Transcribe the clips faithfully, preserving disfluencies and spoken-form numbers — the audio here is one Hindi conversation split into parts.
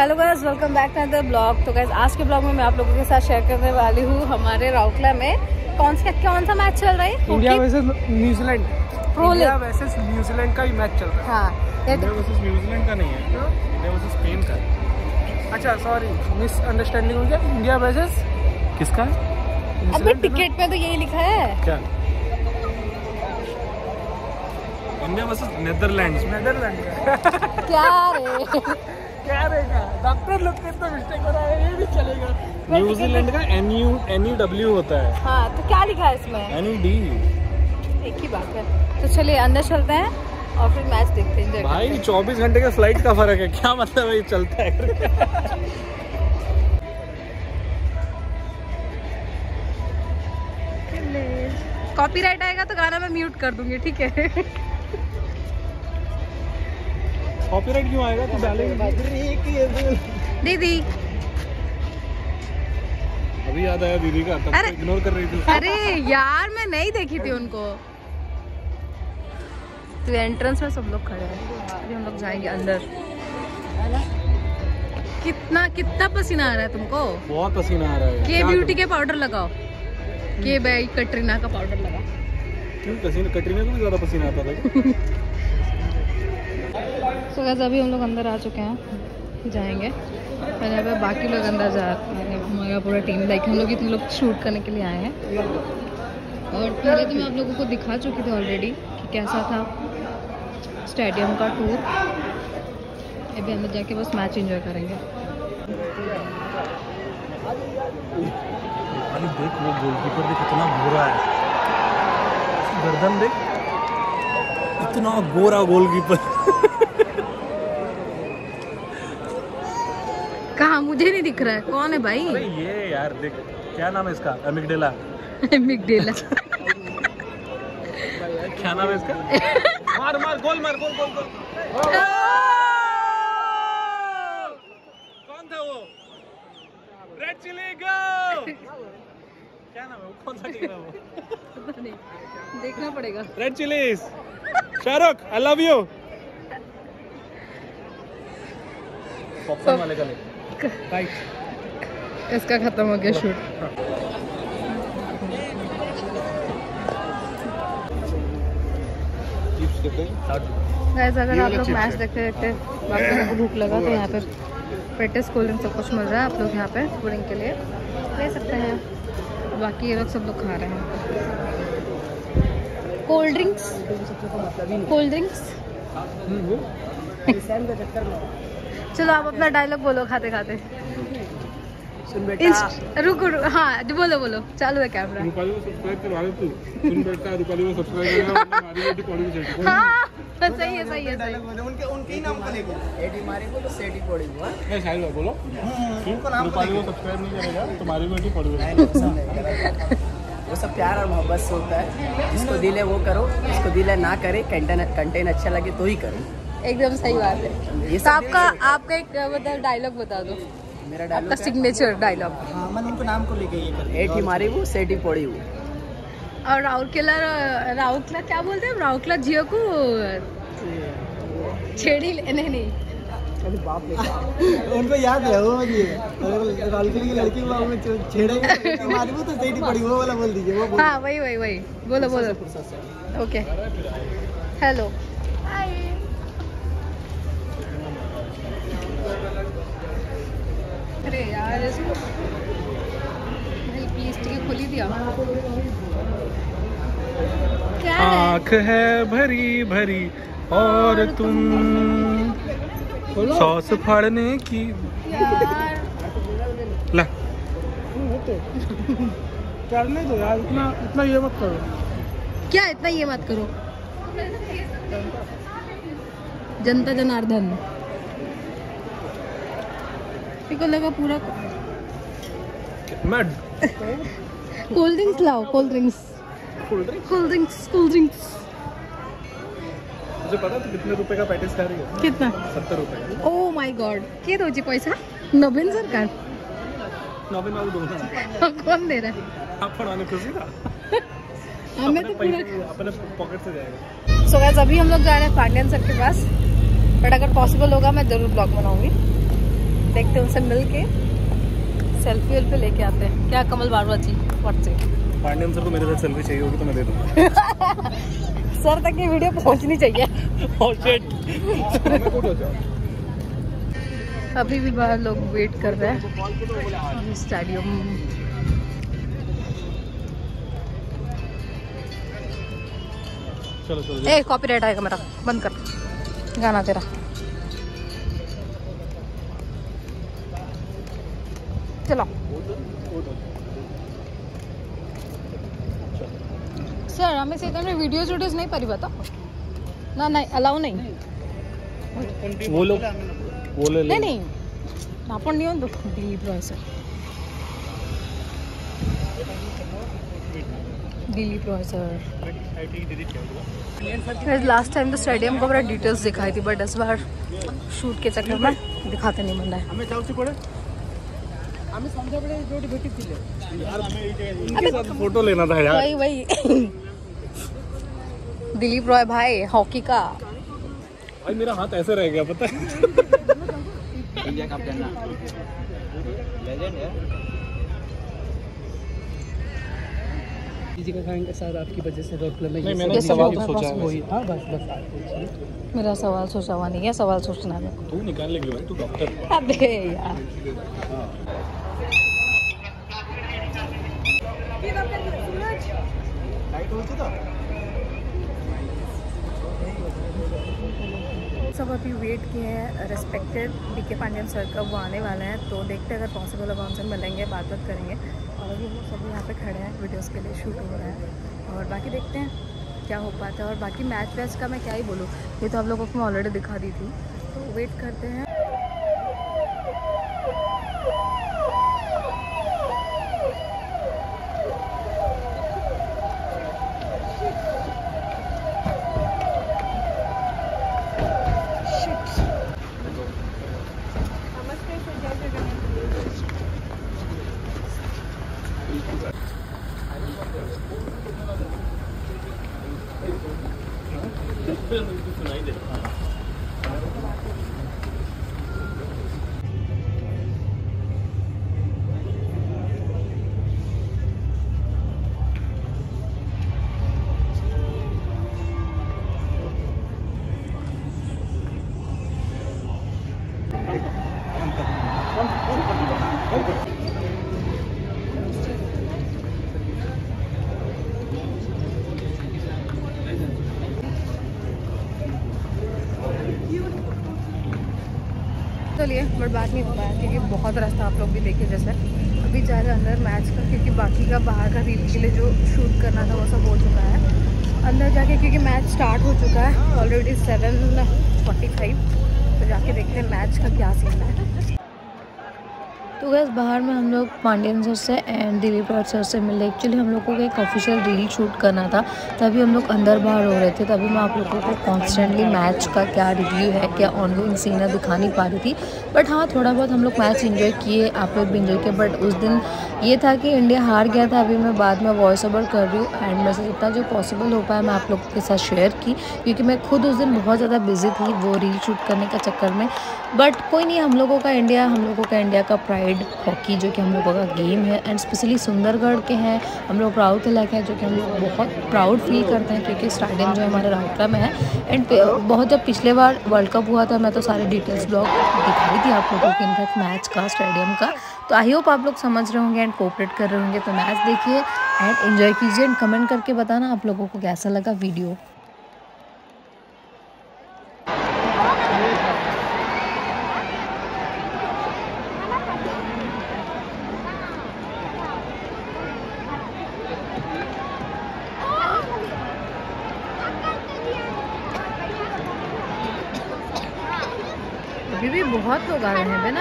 Hello guys, welcome back to another blog. तो गाइस आज के ब्लॉग में मैं आप लोगों के साथ शेयर करने वाली हूँ हमारे राउरकेला में कौन सा कौन सा मैच चल रहा है। India versus New Zealand, pro league versus New Zealand का ही मैच चल रहा है। हाँ, इंडिया वर्सेस न्यूजीलैंड का नहीं है, इंडिया वर्सेस स्पेन का। अच्छा सॉरी, मिसअंडरस्टैंडिंग हो गया। इंडिया वर्सेस किसका? अबे टिकट पे तो यही लिखा है क्या? India versus Netherlands. नेदरलैंड क्या रे क्या रहेगा? डॉक्टर लोग कितना मिस्टेक हो रहा है, ये भी चलेगा। न्यूजीलैंड का N U N U W होता है। हाँ तो क्या लिखा है इसमें? एन यू डी, एक ही बात है। तो चलिए अंदर चलते हैं और फिर मैच देखते हैं। भाई चौबीस घंटे का फ्लाइट का फर्क है, क्या मतलब है ये चलता है। कॉपीराइट आएगा तो गाना मैं म्यूट कर दूंगी, ठीक है? कॉपीराइट क्यों आएगा? तो दीदी अभी याद आया, दीदी का तब इग्नोर कर रही थी। अरे यार मैं नहीं देखी थी उनको। तो एंट्रेंस में सब लोग खड़े हैं, अभी हम लोग जाएंगे अंदर। कितना कितना पसीना आ रहा है तुमको? बहुत पसीना आ रहा है। के ब्यूटी के पाउडर लगाओ, के भाई कटरीना का पाउडर लगा। क्यों पसीना? कटरीना को भी ज्यादा पसीना आता था। तो गाइस अभी हम लोग अंदर आ चुके हैं, जाएंगे। मैंने यहाँ पे बाकी लोग अंदर जा रहे हैं, हमारा पूरा टीम। लाइक हम लोग इतने लोग शूट करने के लिए आए हैं। और पहले तो मैं आप लोगों को दिखा चुकी थी ऑलरेडी कि कैसा था स्टेडियम का टूर। अभी अंदर जाके बस मैच एंजॉय करेंगे। अरे देख वो गोलकीपर देख कितना बुरा है, गर्दन देख, इतना गोरा गोलकीपर। कहाँ मुझे नहीं दिख रहा है, कौन है भाई? अरे ये यार देख, क्या नाम है इसका? एमिगडेला। एमिगडेला। क्या नाम है इसका? मार मार गोल, मार गोल गोल गोल। कौन था वो? Red chilli go. क्या नाम है वो? कौन सा टीम है वो? पता नहीं, देखना पड़ेगा। Red chillies. Shahrukh I love you. Popcorn वाले का ले। इसका खत्म हो गया शूट। गाइस अगर आप लोग मैच देखते देखते बाकी भूख लगा तो यहाँ पे पेटिस, कोल्ड ड्रिंक सब कुछ मिल रहा है। आप लोग यहाँ पे ड्रिंक के लिए ले सकते हैं। बाकी ये लोग सब लोग खा रहे हैं कोल्ड ड्रिंक्स। कोल्ड ड्रिंक्स चलो आप अपना डायलॉग बोलो खाते खाते। सुन बेटा, रुको रुको, हाँ बोलो बोलो, चालू है कैमरा। रूपाली को सब्सक्राइब करवा दो तू। सुन बेटा, रूपाली को सब्सक्राइब करना, हमारी बेटी पॉडी सेट को। हां सही है सही है सही है, उनके उनके ही नाम को लेको एडी मारे को तो सेट ही पॉडी हुआ। नहीं शायद बोलो उनका नाम, रूपाली को सब्सक्राइब नहीं करेगा तुम्हारी बेटी पॉडी होगी। वो सब प्यार और मोहब्बत से होता है, जिसको दिल है वो करो, जिसको दिल है ना करे। कंटेंट कंटेंट अच्छा लगे तो ही करो। एकदम सही बात है। तो आपका आपका एक मतलब डायलॉग बता दो। मेरा डायलॉग, आपका सिग्नेचर डायलॉग। हाँ मैं उनको नाम को लेके ये कर, एटी मारी वो सेटी पड़ी वो। और राउरकेला राउरकेला क्या बोलते हैं? राउरकेला जियो को छेड़ी नहीं नहीं बाप उनको याद है वो जी। राउरकेला की लड़की को छेड़ेंगे मारी वो तो सेटी पड़ी वो वाला बोल दीजिए। वो हाँ वही वही वही बोलो बोलो। ओके हेलो अरे यार इसको भाई प्लीज ठीक खोली दिया। क्या आँख है भरी भरी और तुम सॉस फाड़ने की ला करने दो यार। इतना इतना ये मत करो। क्या इतना ये मत करो? जनता जनार्दन लगा पूरा। मैं कोल्ड ड्रिंक्स लाओ, cold drinks cold drinks cold drinks. मुझे पता तो कितने रुपए का पैकेज खा रही है? कितना? सत्तर रुपए। ओह माय गॉड, के दो जी पैसा? नवीन सरकार, नवीन बाबू दो ना। कौन दे रहा है? आप पढ़ाने खुशी था। हमें तो पूरा अपने पॉकेट से जाएगा। सो गाइस अभी हम लोग जा रहे हैं पांडियन सर के पास, बट अगर पॉसिबल होगा मैं जरूर ब्लॉग बनाऊंगी। सकते हैं, उनसे मिल के सेल्फी वेल्फी लेके आते हैं। क्या कमल बाबा जी, व्हाट्सएप पांडियन सर को मेरे साथ सेल्फी चाहिए होगी तो मैं दे दूँगा। सर तक ये वीडियो पहुंचनी चाहिए। अभी भी बाहर लोग वेट कर रहे हैं स्टेडियम। चलो चलो ए कॉपीराइट आएगा मेरा, बंद कर गाना तेरा। चलो सर हमें से तुमने वीडियोज वीडियोज नहीं पड़ी बता ना, नहीं अलाउ नहीं। वो लोग वो ले ले नहीं नहीं अपन नहीं हों तो D process Delhi professor. Last time तो स्टेडियम को पूरा डिटेल्स दिखाई थी बट इस बार शूट के चक्कर में दिखाते नहीं बन रहा। फोटो लेना था यार। वही वही दिलीप रॉय भाई हॉकी का। भाई मेरा हाथ ऐसे रह गया पता है। इंडिया कैप्टन लेजेंड है। जीका खान के साथ आपकी वजह से रोकला में ये मैंने सवाल सोचा वही। हां बस बस मेरा सवाल सोचा हुआ नहीं है, सवाल सोचना है। तू निकाल ले भाई, तू डॉक्टर। अबे यार ये डॉक्टर सूरज लाइट हो तो सब अभी वेट किए हैं। रेस्पेक्टेड वीके पांडियन सर का वो आने वाले हैं तो देखते हैं अगर पॉसिबल अब उनसे मिलेंगे, बात बात करेंगे। और अभी हम सब यहाँ पे खड़े हैं, वीडियोस के लिए शूट हो रहा है और बाकी देखते हैं क्या हो पाता है। और बाकी मैच वैच का मैं क्या ही बोलूँ, ये तो आप लोगों को ऑलरेडी दिखा दी थी तो वेट करते हैं। चलिए बट बात नहीं हो पाया क्योंकि बहुत रास्ता आप लोग भी देखिए। जैसे अभी जा रहे अंदर मैच का, क्योंकि बाकी का बाहर का रील के लिए जो शूट करना था वो सब हो चुका है। अंदर जाके क्योंकि मैच स्टार्ट हो चुका है ऑलरेडी सेवन फोर्टी फाइव, तो जाके देखते हैं मैच का क्या सीन है। तो गैस बाहर में हम लोग पांडियन सर से एंड दिलीप रॉय सर से मिले। एक्चुअली हम लोग को एक ऑफिशियल रील शूट करना था तभी हम लोग अंदर बाहर हो रहे थे, तभी मैं आप लोगों को कॉन्स्टेंटली मैच का क्या रिव्यू है, क्या ऑनगोइंग सीन है दिखा नहीं पा रही थी। बट हाँ थोड़ा बहुत हम लोग मैच इन्जॉय किए, आप लोग भी इन्जॉय किए। बट उस दिन ये था कि इंडिया हार गया था। अभी मैं बाद में वॉइस ओवर कर रही हूँ एंड मैसेज इतना जो पॉसिबल हो पाया मैं आप लोगों के साथ शेयर की, क्योंकि मैं खुद उस दिन बहुत ज़्यादा बिजी थी वो रील शूट करने के चक्कर में। बट कोई नहीं, हम लोगों का इंडिया, हम लोगों का इंडिया का प्राइड हॉकी जो कि हम लोगों का गेम है एंड स्पेशली सुंदरगढ़ के हैं हम लोग, राउत इलाके हैं जो कि हम लोग बहुत प्राउड फील करते हैं क्योंकि स्टेडियम जो हमारा राउतला में है। एंड बहुत जब पिछले बार वर्ल्ड कप हुआ था मैं तो सारे डिटेल्स ब्लॉग दिखाई थी आप लोगों के इनफैक्ट मैच का, स्टेडियम का। तो आई होप आप लोग समझ रहे होंगे एंड कोऑपरेट कर रहे होंगे। तो मैच देखिए एंड एन्जॉय कीजिए एंड कमेंट करके बताना आप लोगों को कैसा लगा वीडियो। अभी भी बहुत लोग आ रहे हैं बे ना।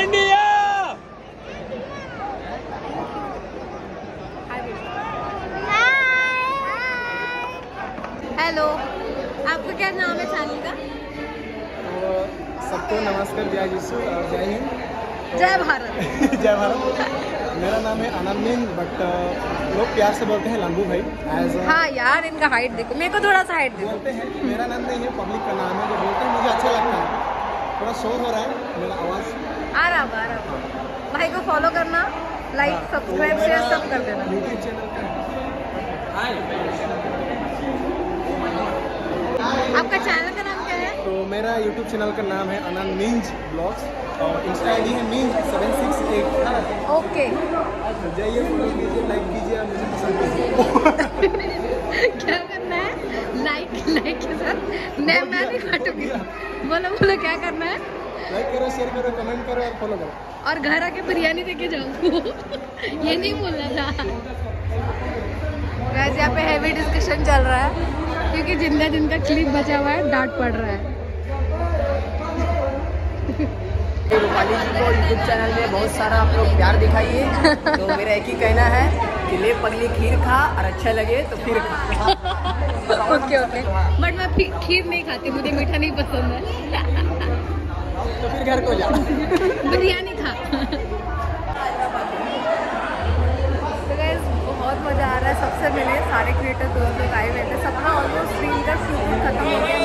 इंडिया हेलो, आपका क्या नाम है चैनल का? सबको नमस्कार, जय यीशु और जय हिंद, जय भारत। जय भारत। मेरा नाम है आनंद मिंज बट लोग प्यार से बोलते हैं लंबू भाई। एज हाँ यार इनका हाइट देखो, मेरे को थोड़ा सा हाइट देखो बोलते हैं। मेरा नाम नहीं है, पब्लिक का नाम है जो बोलते हैं, मुझे अच्छा लगता है। थोड़ा शो हो रहा है मेरा आवाज़ आ रहा है आ रहा है भाई को फॉलो करना, लाइक सब्सक्राइब शेयर सब कर देना यूट्यूब चैनल का। आपका चैनल का नाम क्या है? तो मेरा यूट्यूब चैनल का नाम है आनंद मिंज ब्लॉग्स और इंस्टा आई डी है Minz seven six eight. Okay जाइए फॉलो कीजिए, लाइक कीजिए और मुझे पसंद कीजिए। क्या करना है? लाइक लाइक के साथ मैं मैं नहीं काटूँगी। बोलो बोलो क्या करना है? लाइक करो, शेयर करो, कमेंट करो और फॉलो करो और घर आके बिरयानी देके जाओ। ये नहीं बोलना था। वैसे यहाँ पे हैवी डिस्कशन चल रहा है क्योंकि जिनका जिनका क्लिप बचा हुआ है डांट पड़ रहा है। रूपाली जी को यूट्यूब चैनल में बहुत सारा आप लोग प्यार दिखाइए। तो मेरा एक ही कहना है कि ले पगली खीर खा और अच्छा लगे तो फिर खा। ओके ओके, बट मैं खीर नहीं खाती, मुझे मीठा नहीं पसंद है। तो फिर घर को जाओ, बिरयानी खा। तो गाइस बहुत मज़ा आ रहा है, सबसे मिले, सारे क्रिएटर दोस्त लोग आए हुए थे, सबका ऑलमोस्ट स्क्रीन का शूट खत्म हो गया।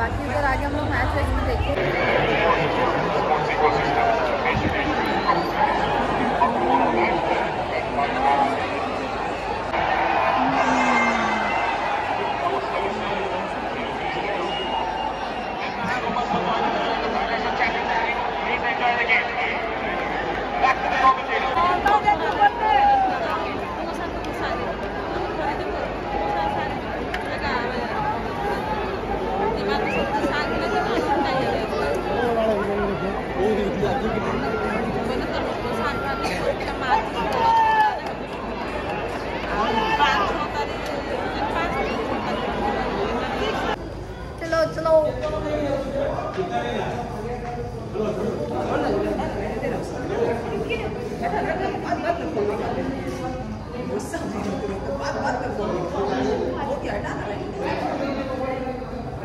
बाकी इधर आगे हम लोग मैच वैच में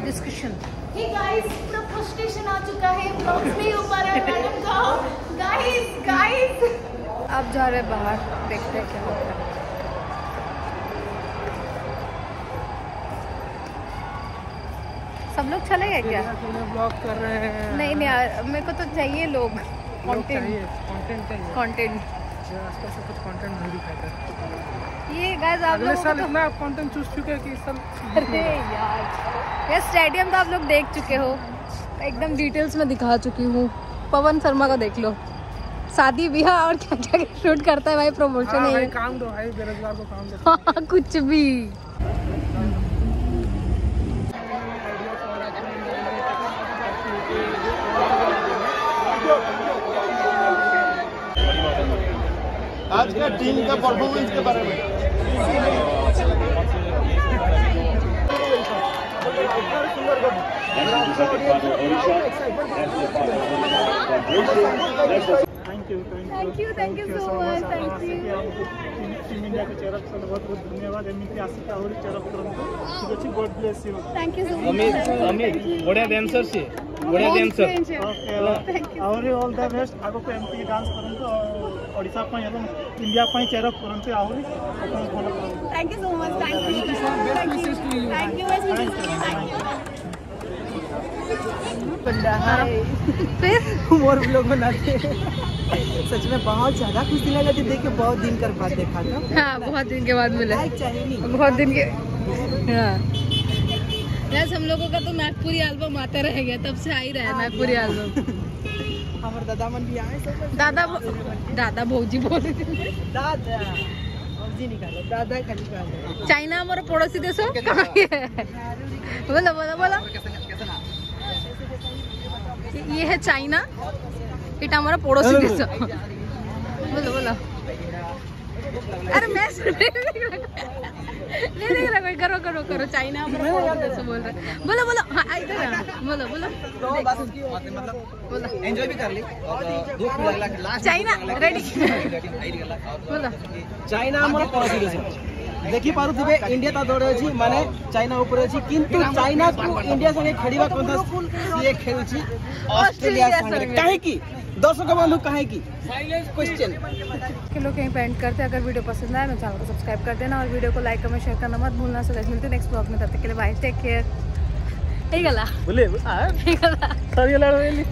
डिस्कशन। हे गाइस पूरा फ्रस्ट्रेशन आ चुका है, ब्लॉग्स नहीं हो पा रहा है मैडम का। गाइस गाइस अब जा रहे बाहर, देखते हैं क्या होता है। सब लोग चले गए क्या? ब्लॉग कर रहे हैं। नहीं नहीं यार, मेरे को तो चाहिए लोग, कंटेंट कंटेंट आसपास से कुछ कंटेंट नहीं दिखाता है ये गाइस। आप लोग तो इतना कंटेंट चूज चुके हैं कि इस साल। अरे यार ये स्टेडियम तो आप लोग देख चुके हो, एकदम डिटेल्स में दिखा चुकी हूँ। पवन शर्मा का देख लो, शादी ब्याह और क्या क्या शूट करता है भाई, प्रमोशन है। भाई काम दो भाई, बेरोजगार को काम दो। हाँ कुछ भी। आज का टीम का परफॉर्मेंस के बारे में thank you thank you thank you so much thank you team India के तरफ से बहुत बहुत धन्यवाद। एमटी आशिका और तरफ से कुछ god bless you. Thank you so much. Amit Amit बड़े डांसर से बड़े डांसर और ऑल द बेस्ट। आगो को एमटी डांस करंतु ओडिशा इंडिया चेयरअप करते आहरी। Thank you so much. Thank you thank you फिर और ब्लॉग बनाते। सच में बहुत ज्यादा खुशी लगा थी देख के, बहुत दिन कर बाद देखा था। हाँ बहुत दिन के बाद मिला, बहुत दिन के। हाँ हम लोगों का तो नागपुरी एल्बम आता रह गया, तब से आ ही रहा है नागपुरी एल्बम। हमारे दादा मन भी आए, दादा दादा भौजी बोले दादा भौजी निकालो दादा खाली निकालो। चाइना हमारा पड़ोसी देश है। बोला बोला बोला ये है चाइना, इटा हमारा पड़ोसी देश। बोला बोला अरे मैं नहीं नहीं लगा, करो करो करो चाइना ऐसे बोल रहा है। बोलो बोलो हाँ इधर बोलो बोलो तो बस मतलब एंजॉय भी कर ली। दो चाइना रेडी बोलो चाइना हमारा पड़ोसी देश देखी पारू तुबे इंडिया ता दौड़े छी माने चाइना ऊपर छी किंतु चाइना को इंडिया संगे खेलवा कोन ये खेल छी ऑस्ट्रेलिया संगे काहे की दर्शकों का बंधु कहाँ की क्वेश्चन के लोग यहीं पेंट करते हैं। अगर वीडियो पसंद आए तो चैनल को सब्सक्राइब कर देना और वीडियो को लाइक कमेंट शेयर करना मत भूलना। सो मिलते हैं नेक्स्ट ब्लॉग में, तब तक के लिए बाय, टेक केयर।